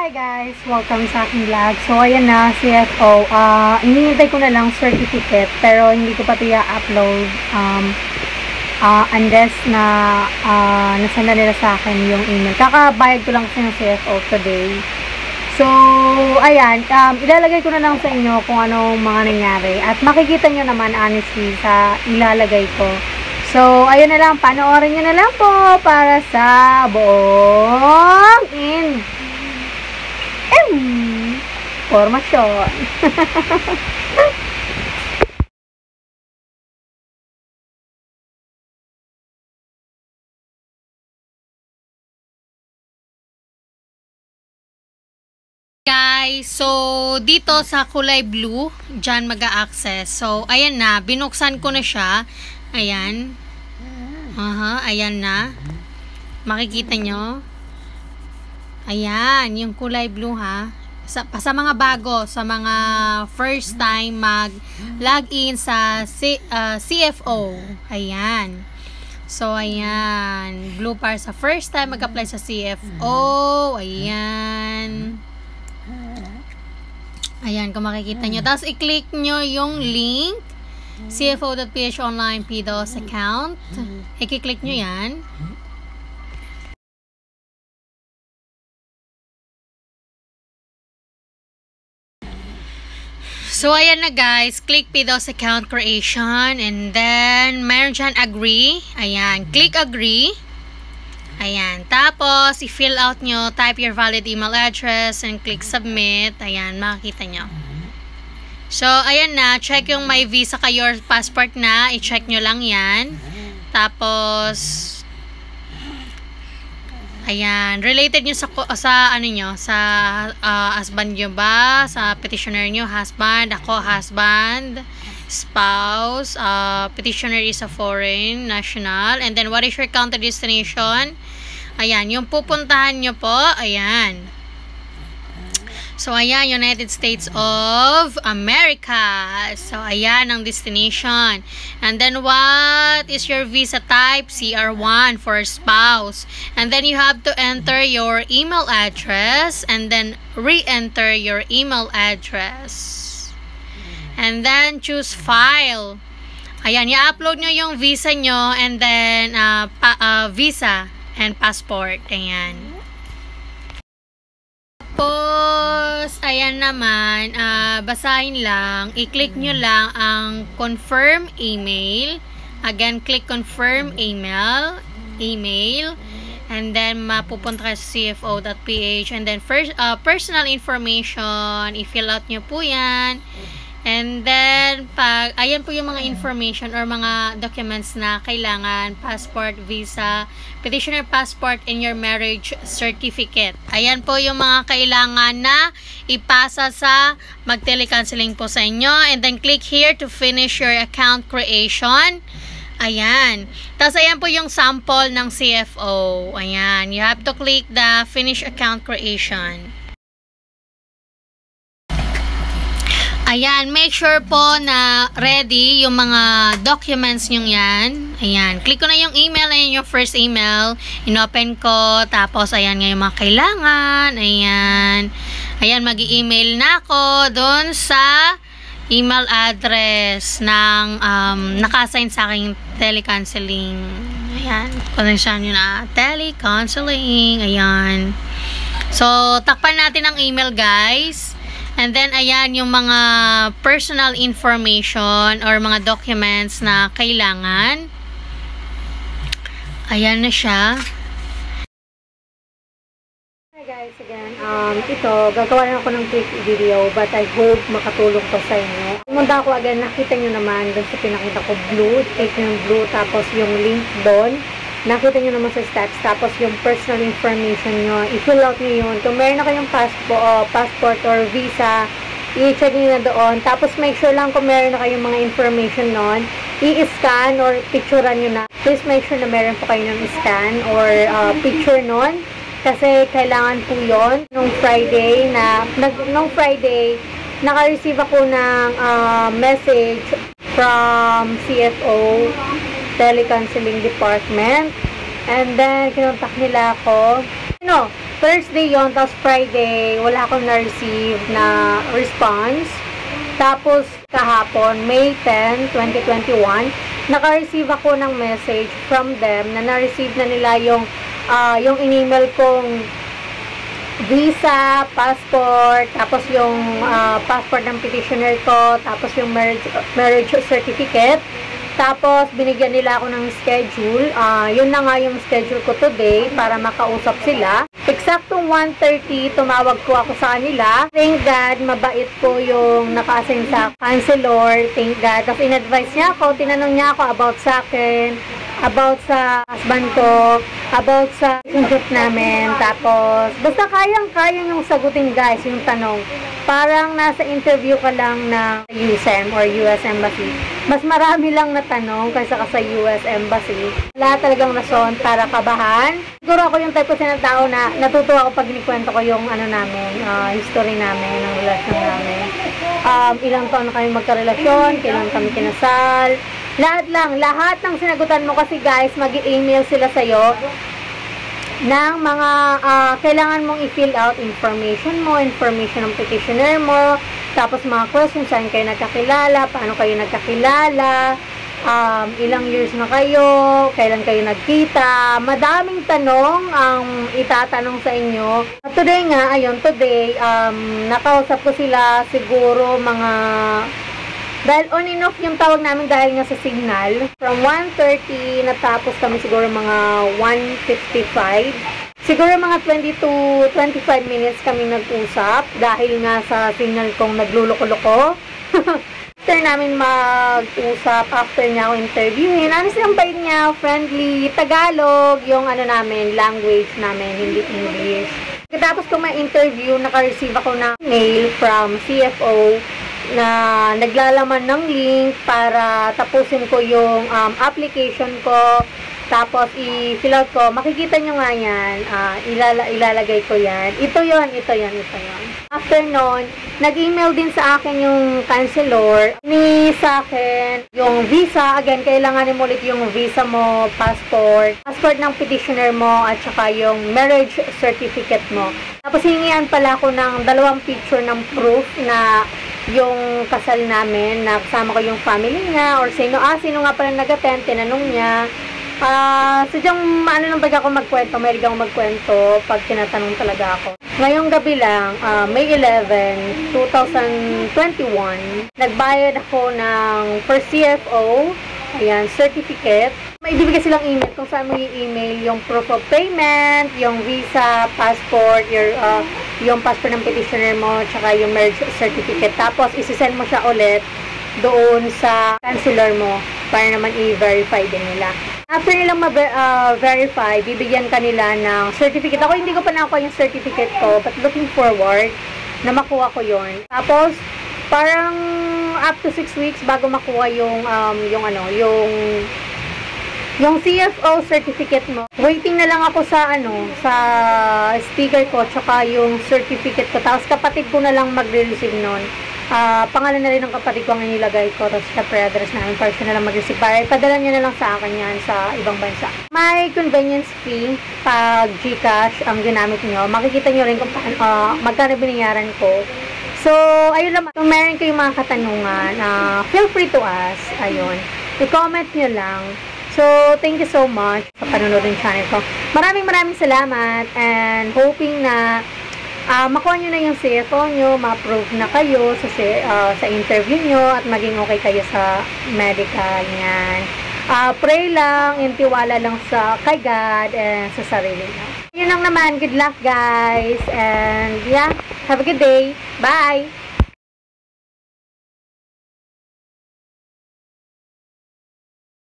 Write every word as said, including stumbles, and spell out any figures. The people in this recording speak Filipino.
Hi guys! Welcome sa aking vlog. So, ayan na, C F O. Uh, inihintay ko na lang certificate, pero hindi ko pa ito i-upload um, uh, unless na uh, nasanda nila sa akin yung email. Kakabayad ko lang sa yung C F O today. So, ayan. Um, ilalagay ko na lang sa inyo kung anong mga nangyari. At makikita nyo naman, honestly, sa ilalagay ko. So, ayan na lang. Panoorin nyo na lang po para sa buong in formasyon. Guys, so dito sa kulay blue, dyan mag-a-access. So, ayan na. Binuksan ko na siya. Ayan. Aha, uh-huh, ayan na. Makikita nyo. Ayan, yung kulay blue ha. Sa, sa mga bago, sa mga first time mag-login sa C, uh, C F O. Ayan. So, ayan. Blue para sa first time mag-apply sa C F O. Ayan. Ayan, kung makikita nyo. Tapos, i-click nyo yung link. C F O dot P H online P D O S account. I-click nyo yan. So, ayan na guys. Click P D O S account creation. And then, mayroon dyan agree. Ayan. Click agree. Ayan. Tapos, i-fill out nyo. Type your valid email address. And click submit. Ayan. Makikita nyo. So, ayan na. Check yung may visa kayo or passport na. I-check nyo lang yan. Tapos, ayan, related nyo sa, sa ano nyo, sa uh, husband nyo ba, sa petitioner nyo, husband, ako husband, spouse, uh, petitioner is a foreign national, and then what is your country destination, ayan, yung pupuntahan nyo po, ayan. So, ayan, United States of America. So, ayan ang destination. And then, what is your visa type? C R one for spouse. And then, you have to enter your email address. And then, re-enter your email address. And then, choose file. Ayan, i-upload nyo yung visa nyo. And then, uh, pa uh, visa and passport. Ayan. Ayan naman, uh, basahin lang, i-click nyo lang ang confirm email, again, click confirm email, email, and then mapupunta kayo sa C F O dot P H, and then first, uh, personal information, i-fill out nyo po yan, and then, pag, ayan po yung mga information or mga documents na kailangan, passport, visa, petitioner passport, and your marriage certificate. Ayan po yung mga kailangan na ipasa sa mag-telecounseling po sa inyo. And then, click here to finish your account creation. Ayan. Tapos, ayan po yung sample ng C F O. Ayan. You have to click the finish account creation. Ayan. Make sure po na ready yung mga documents nyo yan. Ayan. Click ko na yung email. Ayan yung first email. Inopen ko. Tapos, ayan nga yung mga kailangan. Ayan. Ayan, mag-i-email na ako doon sa email address ng um, naka-assign sa aking telecounseling. Ayan. Konsensyahan nyo na. Telecounseling. Ayan. So, takpan natin ang email, guys. And then, ayan yung mga personal information or mga documents na kailangan. Ayan na siya. Guys, again, um, ito, gagawa na ako ng quick video, but I hope makatulong to sa inyo. Pumunta ako again, nakita nyo naman, doon sa pinakita ko, blue, take yung blue, tapos yung link doon, nakita nyo naman sa stats, tapos yung personal information nyo, i-fill out nyo yun. Kung meron na kayong passport, uh, passport or visa, i-check nyo na doon, tapos make sure lang kung meron na kayong mga information noon, i-scan or picturean nyo na. Please make sure na meron po kayo ng scan or uh, picture noon. Kasi kailangan po yun. Nung Friday, na, nag, nung Friday naka-receive ako ng uh, message from C F O, Telecounseling Department. And then, kinontak nila ako. You know, Thursday yon, tapos Friday, wala akong na-receive na response. Tapos kahapon, May tenth, twenty twenty-one, naka-receive ako ng message from them na na-receive na nila yung, uh, yung in-email kong visa, passport, tapos yung uh, passport ng petitioner ko, tapos yung marriage, marriage certificate. Tapos, binigyan nila ako ng schedule. Uh, yun na nga yung schedule ko today para makausap sila. Eksaktong one thirty, tumawag ko ako sa kanila. Thank God, mabait po yung naka-assign sa counselor. Thank God. Tapos, in-advise niya ako. Tinanong niya ako about sa akin, about sa husband ko, about sa relationship namin. Tapos, basta kayang-kaya yung sagutin, guys, yung tanong. Parang nasa interview ka lang na U S M or U S Embassy. Mas marami lang na tanong kaysa ka sa U S Embassy. Wala talagang rason para kabahan. Siguro ako yung type kasi ng tao na natutuwa ako pag inikwento ko yung ano namin, uh, history namin, ang relasyon namin. Um, ilang taon na kami magkarelasyon, kailan kami kinasal. Lahat lang, lahat ng sinagutan mo kasi guys, mag-i-email sila sa'yo ng mga uh, kailangan mong i-fill out information mo, information ng petitioner mo, tapos mga questions, saan kayo nagkakilala, paano kayo nagkakilala, um, ilang years na kayo, kailan kayo nagkita, madaming tanong ang itatanong sa inyo. Today nga, ayun, today, um, nakausap ko sila siguro mga, dahil on and off yung tawag namin dahil nga sa signal. From one thirty, natapos kami siguro mga one fifty-five. Siguro mga twenty to twenty-five minutes kami nag-usap dahil nga sa signal kong nagluloko-loko. After namin mag-usap, after niya ako interviewin, ano siyang bait niya, friendly, Tagalog, yung ano namin, language namin, hindi English. Tapos kung may interview, naka-receive ako ng mail from C F O na naglalaman ng link para tapusin ko yung um, application ko, tapos i-fill out ko. Makikita nyo nga yan, uh, ilala ilalagay ko yan. Ito yon, ito yon, ito yon. After nun, nag-email din sa akin yung counselor. Ni sa akin, yung visa, again, kailangan mo ulit yung visa mo, passport, passport ng petitioner mo, at saka yung marriage certificate mo. Tapos hiningian pala ako ng dalawang picture ng proof na yung kasal namin, na kasama ko yung family niya, or sino, ah, sino nga pala nag-attend, tinanong niya. Ah, uh, sadyang ano nang baga ako magkwento, mahilig ako magkwento pag tinatanong talaga ako. Ngayong gabi lang, uh, May eleventh, twenty twenty-one, nagbayad ako ng per C F O, ayan, certificate. May ibibigay silang email kung saan mo i-email yung proof of payment, yung visa, passport, your, uh, yung passport ng petitioner mo, tsaka yung marriage certificate. Tapos, isisend mo siya ulit doon sa counselor mo para naman i-verify din nila. After nilang ma-verify, uh, bibigyan kanila ng certificate. Ako, hindi ko pa nakuha yung certificate ko, but looking forward na makuha ko yun. Tapos, parang up to six weeks bago makuha yung, um, yung ano, yung, yung C F O certificate mo. Waiting na lang ako sa, ano, sa sticker ko, tsaka yung certificate ko. Tapos, kapatid ko na lang mag-receive nun. Uh, pangalan na rin ng kapatid ko ang inilagay ko, tapos syempre address namin para siya na lang mag-receive, para ipadala niya na lang sa akin yan sa ibang bansa. May convenience fee pag GCash ang ginamit niyo. Makikita niyo rin kung uh, magkano binayaran ko. So, ayun lang. Kung meron kayong mga katanungan, uh, feel free to ask. Ayun. I-comment niyo lang. So, thank you so much sa panonood ng channel ko. Maraming maraming salamat and hoping na Uh, makuha nyo na yung C F O nyo, ma-approve na kayo sa, uh, sa interview nyo, at maging okay kayo sa medical niyan. Uh, pray lang, and tiwala lang sa kay God and sa sarili nyo. Yun lang naman, good luck guys, and yeah, have a good day, bye!